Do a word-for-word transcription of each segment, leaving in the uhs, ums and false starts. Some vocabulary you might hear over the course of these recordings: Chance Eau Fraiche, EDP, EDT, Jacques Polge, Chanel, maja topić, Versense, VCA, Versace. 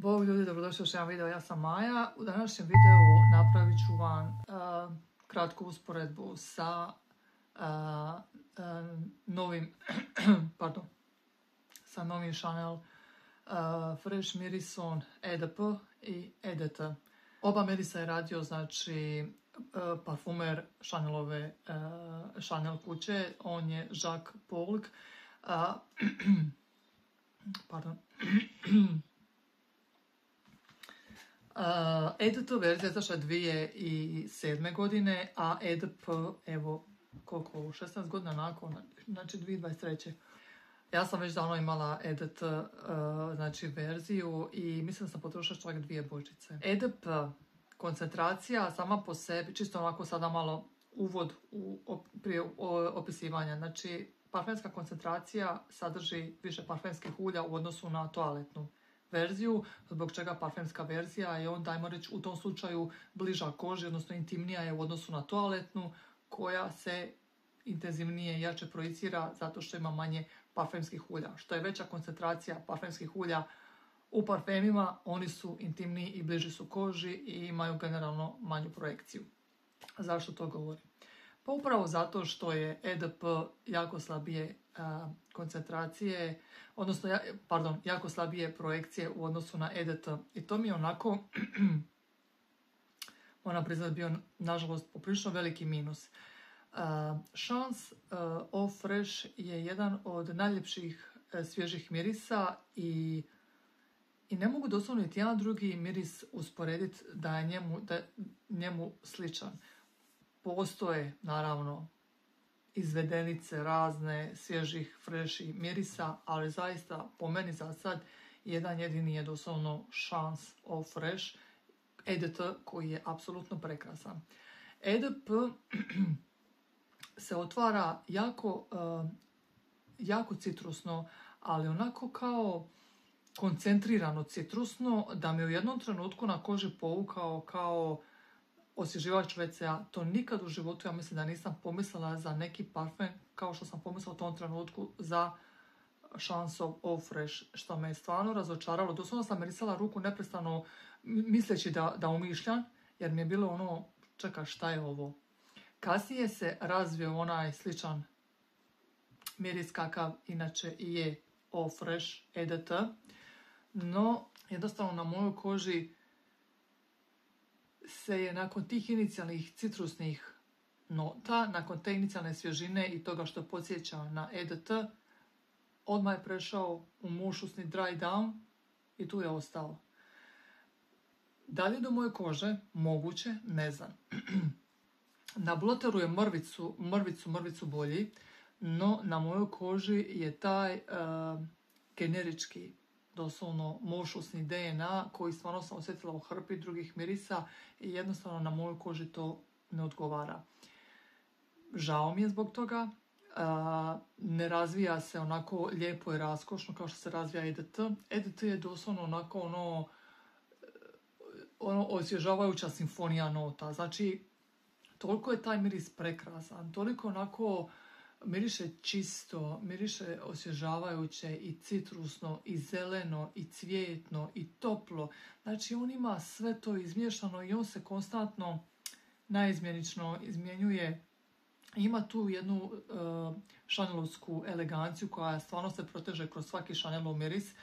Bog ljudi, dobrodošli u još jedan video, ja sam Maja. U današnjem videu napravit ću vam uh, kratku usporedbu sa uh, uh, novim pardon, sa novim Chanel uh, Fresh mirisom E D P i E D T. Oba mirisa je radio, znači, uh, parfumer Chanelove, uh, Chanel kuće, on je Jacques Polge. Uh, pardon. Uh, E D T verzija izašla dvije tisuće sedme. godine, a E D P, evo, koliko, šesnaest godina nakon, znači dvije tisuće dvadeset treće. Ja sam već davno imala E D T uh, znači verziju i mislim da sam potrošila čak dvije božice. E D P koncentracija sama po sebi, čisto onako sada malo uvod u op, prije opisivanja, znači parfemska koncentracija sadrži više parfemskih ulja u odnosu na toaletnu verziju, zbog čega parfemska verzija je onda, ajmo reći, u tom slučaju bliža koži, odnosno intimnija je u odnosu na toaletnu, koja se intenzivnije i jače projicira zato što ima manje parfemskih ulja. Što je veća koncentracija parfemskih ulja u parfemima, oni su intimniji i bliži su koži i imaju generalno manju projekciju. Zašto to govorim? Pa upravo zato što je E D P jako slabije koncentracije, odnosno, pardon, jako slabije projekcije u odnosu na E D T. I to mi je onako, moram priznat, bio, nažalost, poprilično veliki minus. Uh, Chance Eau Fraiche je jedan od najljepših uh, svježih mirisa i, i ne mogu doslovno niti jedan drugi miris usporediti da je njemu, da, njemu sličan. Postoje, naravno, izvedenice razne svježih freši mirisa, ali zaista po meni za sad jedan jedini je doslovno Chance Eau Fraiche E D T, koji je apsolutno prekrasan. E D P se otvara jako, jako citrusno, ali onako kao koncentrirano citrusno, da mi u jednom trenutku na koži povukao kao osježivač V C A. To nikad u životu, ja mislim da nisam pomislila za neki parfem kao što sam pomislila u tom trenutku za Chance Eau Fraiche, što me je stvarno razočaralo. Doslovno sam mirisala ruku neprestano misleći da, da umišljam, jer mi je bilo ono, čeka, šta je ovo? Kasnije se razvio onaj sličan miris kakav inače i je Eau Fraiche E D T, no jednostavno na mojoj koži se je nakon tih inicijalnih citrusnih nota, nakon te inicijalne svježine i toga što podsjeća na E D T, odmah je prešao u mušusni dry down i tu je ostao. Da li do moje kože? Moguće, ne znam. Na bloteru je mrvicu, mrvicu, mrvicu bolji, no na mojoj koži je taj uh, generički, doslovno mošusni D N A koji stvarno sam osjetila u hrpi drugih mirisa i jednostavno na mojoj koži to ne odgovara. Žao mi je zbog toga, ne razvija se onako lijepo i raskošno kao što se razvija E D T. E D T je doslovno onako ono, ono osvježavajuća simfonija nota, znači toliko je taj miris prekrasan, toliko onako miriše čisto, miriše osvježavajuće i citrusno, i zeleno, i cvjetno, i toplo. Znači on ima sve to izmješano i on se konstantno naizmjenično izmjenjuje. Ima tu jednu uh, šanelovsku eleganciju koja stvarno se proteže kroz svaki Chanelov miris.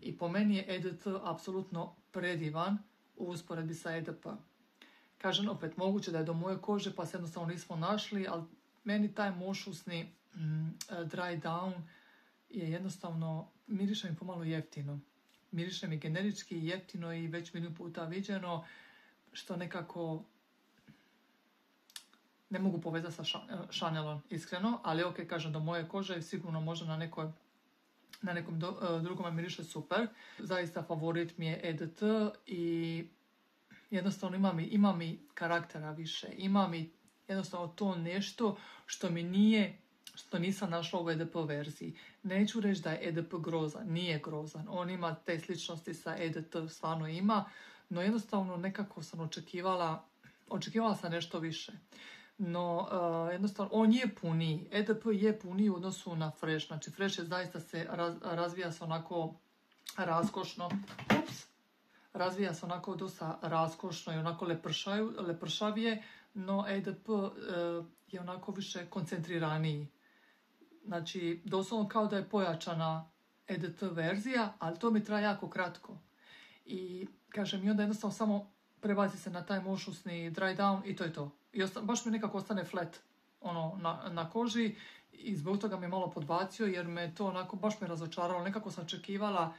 I po meni je E D T apsolutno predivan u usporedbi sa E D P. Kažem opet, moguće da je do moje kože pa se jednostavno nismo našli, ali meni taj mošusni dry down je jednostavno, miriše mi pomalo jeftino. Miriše mi generički i jeftino i već milijun puta viđeno, što nekako ne mogu povezati sa Chanelom, iskreno. Ali ok, kažem, do moje kože sigurno može na, nekoj, na nekom do, drugom miriše super. Zaista favorit mi je E D T i jednostavno ima mi, ima mi karaktera više, ima mi jednostavno to nešto što mi nije, što nisam našla u E D P verziji. Neću reći da je E D P grozan, nije grozan. On ima te sličnosti sa E D T, stvarno ima, no jednostavno nekako sam očekivala, očekivala sam nešto više. No, uh, jednostavno, on je puniji, E D P je puniji u odnosu na Fresh. Znači, Fresh je zaista se raz, razvija se onako raskošno. Ups, razvija se onako dosta raskošno i onako lepršaju, lepršavije, no E D P je onako više koncentriraniji. Znači, doslovno kao da je pojačana E D T verzija, ali to mi traje jako kratko. I kažem, i onda jednostavno samo prebaci se na taj mošusni dry down i to je to. I osta, baš mi nekako ostane flat ono, na, na koži i zbog toga mi je malo podbacio jer me to onako baš me razočaralo. Nekako sam očekivala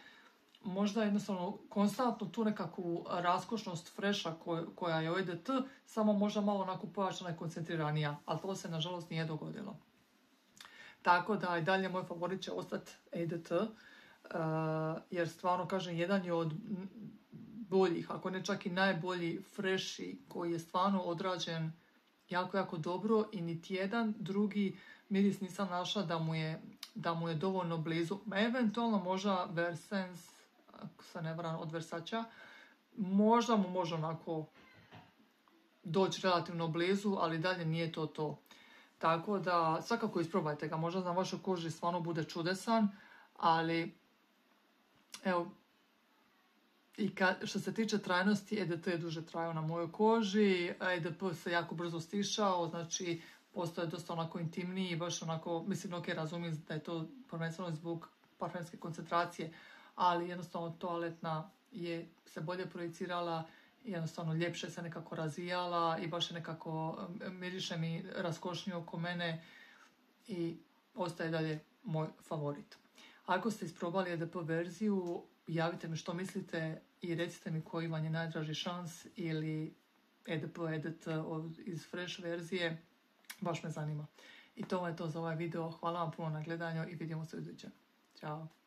možda jednostavno konstantno tu nekakvu raskošnost freša koja, koja je E D T, samo možda malo onako pojačana i koncentriranija, ali to se nažalost nije dogodilo. Tako da i dalje moj favorit će ostati E D T, uh, jer stvarno kažem jedan je od boljih, ako ne čak i najbolji freši koji je stvarno odrađen jako, jako dobro i niti jedan drugi miris nisam našla da mu je, da mu je dovoljno blizu. Ma eventualno možda Versense, ako se ne varam, od Versace, možda mu može onako doći relativno blizu, ali dalje nije to to. Tako da svakako isprobajte ga, možda na vašoj koži stvarno bude čudesan, ali evo, i ka, što se tiče trajnosti, E D T je duže trajao na mojoj koži, E D P se jako brzo stišao, znači postoje dosta onako intimniji i baš onako, mislim ok, razumijem da je to prvenstveno zbog parfemske koncentracije, ali jednostavno toaletna je se bolje projicirala, jednostavno ljepše se nekako razvijala i baš je nekako miriše mi raskošnije oko mene i ostaje dalje moj favorit. Ako ste isprobali E D P verziju, javite mi što mislite i recite mi koji vam je najdraži šans ili E D P, E D T iz Fresh verzije, baš me zanima. I to je to za ovaj video, hvala vam puno na gledanju i vidimo se u idućem. Ćao!